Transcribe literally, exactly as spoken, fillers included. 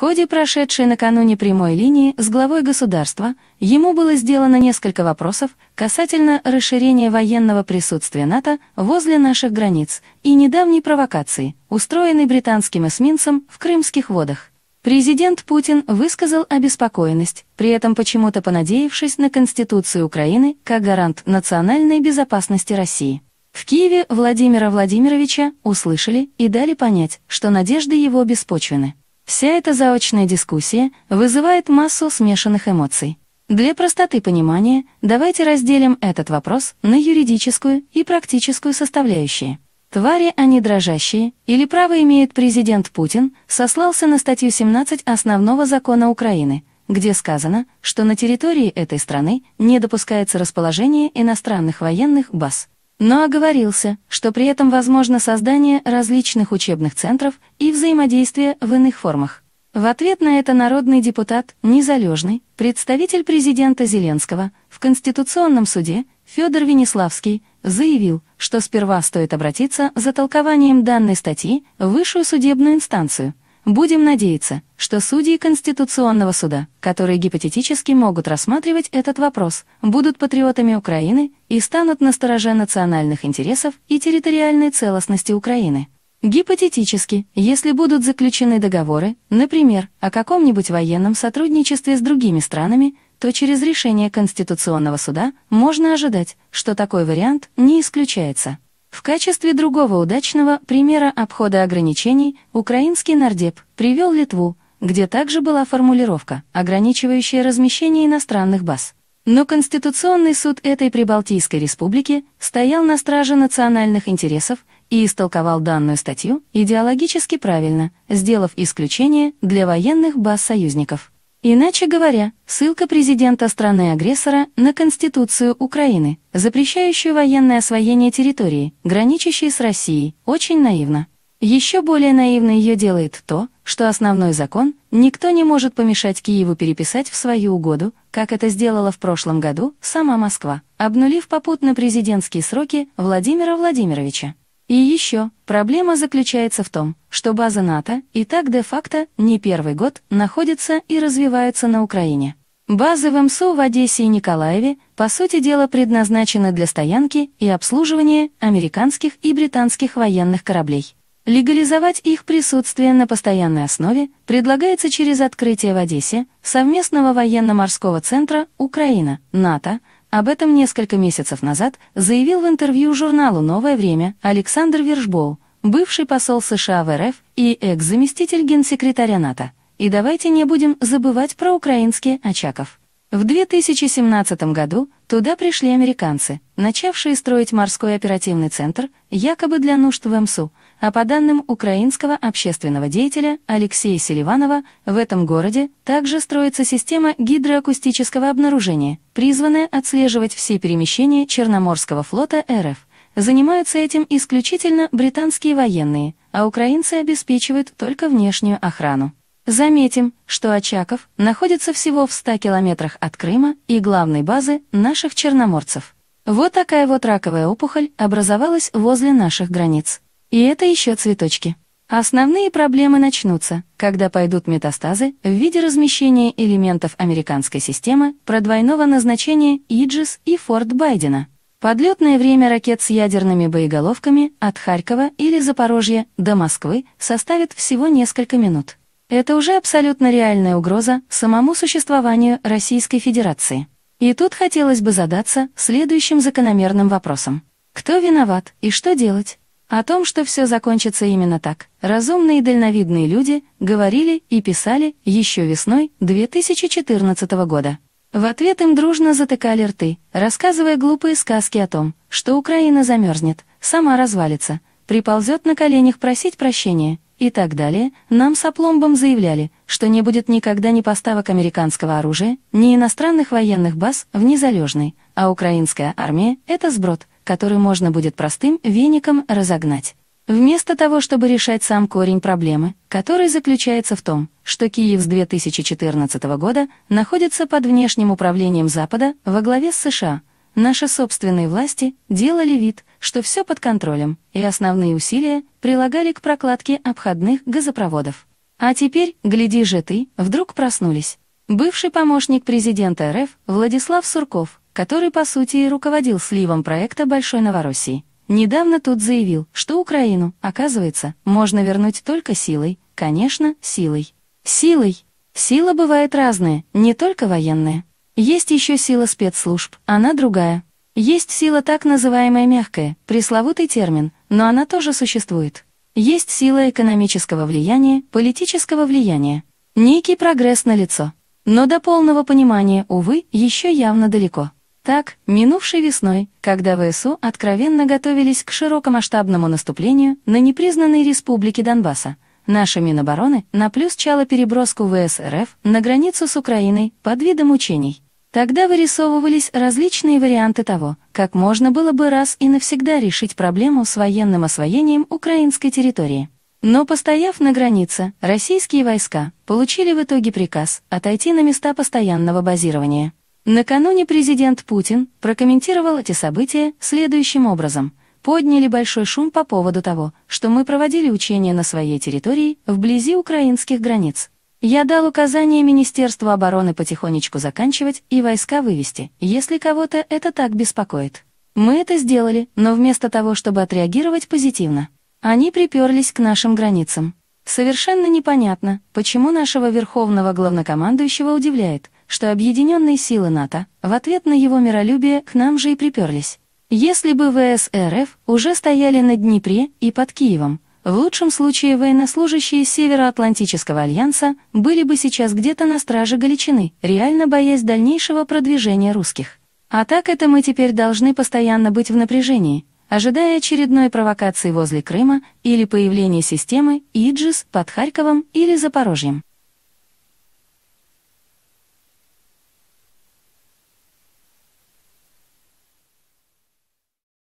ходе прошедшей накануне прямой линии с главой государства ему было сделано несколько вопросов касательно расширения военного присутствия НАТО возле наших границ и недавней провокации, устроенной британским эсминцем в крымских водах. Президент Путин высказал обеспокоенность, при этом почему-то понадеявшись на Конституцию Украины как гарант национальной безопасности России. В Киеве Владимира Владимировича услышали и дали понять, что надежды его беспочвены. Вся эта заочная дискуссия вызывает массу смешанных эмоций. Для простоты понимания давайте разделим этот вопрос на юридическую и практическую составляющие. Твари они дрожащие, или право имеет президент Путин, сослался на статью семнадцать Основного закона Украины, где сказано, что на территории этой страны не допускается расположение иностранных военных баз. Но оговорился, что при этом возможно создание различных учебных центров и взаимодействие в иных формах. В ответ на это народный депутат Незалежный, представитель президента Зеленского, в Конституционном суде Федор Вениславский заявил, что сперва стоит обратиться за толкованием данной статьи в высшую судебную инстанцию. Будем надеяться, что судьи Конституционного суда, которые гипотетически могут рассматривать этот вопрос, будут патриотами Украины и станут на стороже национальных интересов и территориальной целостности Украины. Гипотетически, если будут заключены договоры, например, о каком-нибудь военном сотрудничестве с другими странами, то через решение Конституционного суда можно ожидать, что такой вариант не исключается. В качестве другого удачного примера обхода ограничений украинский нардеп привел Литву, где также была формулировка, ограничивающая размещение иностранных баз. Но Конституционный суд этой Прибалтийской республики стоял на страже национальных интересов и истолковал данную статью идеологически правильно, сделав исключение для военных баз союзников. Иначе говоря, ссылка президента страны-агрессора на Конституцию Украины, запрещающую военное освоение территории, граничащей с Россией, очень наивна. Еще более наивно ее делает то, что основной закон никто не может помешать Киеву переписать в свою угоду, как это сделала в прошлом году сама Москва, обнулив попутно президентские сроки Владимира Владимировича. И еще, проблема заключается в том, что база НАТО и так де-факто не первый год находится и развивается на Украине. Базы в МСУ в Одессе и Николаеве, по сути дела, предназначены для стоянки и обслуживания американских и британских военных кораблей. Легализовать их присутствие на постоянной основе предлагается через открытие в Одессе совместного военно-морского центра «Украина», НАТО. Об этом несколько месяцев назад заявил в интервью журналу «Новое время» Александр Вершбол, бывший посол США в РФ и экс-заместитель генсекретаря НАТО. И давайте не будем забывать про украинский Очаков. В две тысячи семнадцатом году туда пришли американцы, начавшие строить морской оперативный центр якобы для нужд в МСУ, а по данным украинского общественного деятеля Алексея Селиванова, в этом городе также строится система гидроакустического обнаружения, призванная отслеживать все перемещения Черноморского флота РФ. Занимаются этим исключительно британские военные, а украинцы обеспечивают только внешнюю охрану. Заметим, что Очаков находится всего в ста километрах от Крыма и главной базы наших черноморцев. Вот такая вот раковая опухоль образовалась возле наших границ. И это еще цветочки. Основные проблемы начнутся, когда пойдут метастазы в виде размещения элементов американской системы продвойного назначения Иджис и Форт Байдена. Подлетное время ракет с ядерными боеголовками от Харькова или Запорожья до Москвы составит всего несколько минут. Это уже абсолютно реальная угроза самому существованию Российской Федерации. И тут хотелось бы задаться следующим закономерным вопросом. Кто виноват и что делать? О том, что все закончится именно так, разумные и дальновидные люди говорили и писали еще весной две тысячи четырнадцатого года. В ответ им дружно затыкали рты, рассказывая глупые сказки о том, что Украина замерзнет, сама развалится, приползет на коленях просить прощения и так далее. Нам с опломбом заявляли, что не будет никогда ни поставок американского оружия, ни иностранных военных баз в Незалежной, а украинская армия — это сброд, который можно будет простым веником разогнать. Вместо того, чтобы решать сам корень проблемы, который заключается в том, что Киев с две тысячи четырнадцатого года находится под внешним управлением Запада во главе с США, наши собственные власти делали вид, что все под контролем, и основные усилия прилагали к прокладке обходных газопроводов. А теперь, гляди же ты, вдруг проснулись. Бывший помощник президента эр эф Владислав Сурков, который по сути и руководил сливом проекта Большой Новороссии, недавно тут заявил, что Украину, оказывается, можно вернуть только силой, конечно, силой. Силой. Сила бывает разная, не только военная. Есть еще сила спецслужб, она другая. Есть сила так называемая мягкая, пресловутый термин, но она тоже существует. Есть сила экономического влияния, политического влияния. Некий прогресс налицо. Но до полного понимания, увы, еще явно далеко. Так, минувшей весной, когда вэ эс у откровенно готовились к широкомасштабному наступлению на непризнанные республики Донбасса, наша Минобороны наплюсчала переброску вэ эс эр эф на границу с Украиной под видом учений. Тогда вырисовывались различные варианты того, как можно было бы раз и навсегда решить проблему с военным освоением украинской территории. Но, постояв на границе, российские войска получили в итоге приказ отойти на места постоянного базирования. Накануне президент Путин прокомментировал эти события следующим образом. Подняли большой шум по поводу того, что мы проводили учения на своей территории вблизи украинских границ. Я дал указание Министерству обороны потихонечку заканчивать и войска вывести, если кого-то это так беспокоит. Мы это сделали, но вместо того, чтобы отреагировать позитивно, они приперлись к нашим границам. Совершенно непонятно, почему нашего верховного главнокомандующего удивляет, что объединенные силы НАТО в ответ на его миролюбие к нам же и приперлись. Если бы вэ эс эр эф уже стояли на Днепре и под Киевом, в лучшем случае военнослужащие Североатлантического альянса были бы сейчас где-то на страже Галичины, реально боясь дальнейшего продвижения русских. А так это мы теперь должны постоянно быть в напряжении, ожидая очередной провокации возле Крыма или появления системы Иджис под Харьковом или Запорожьем.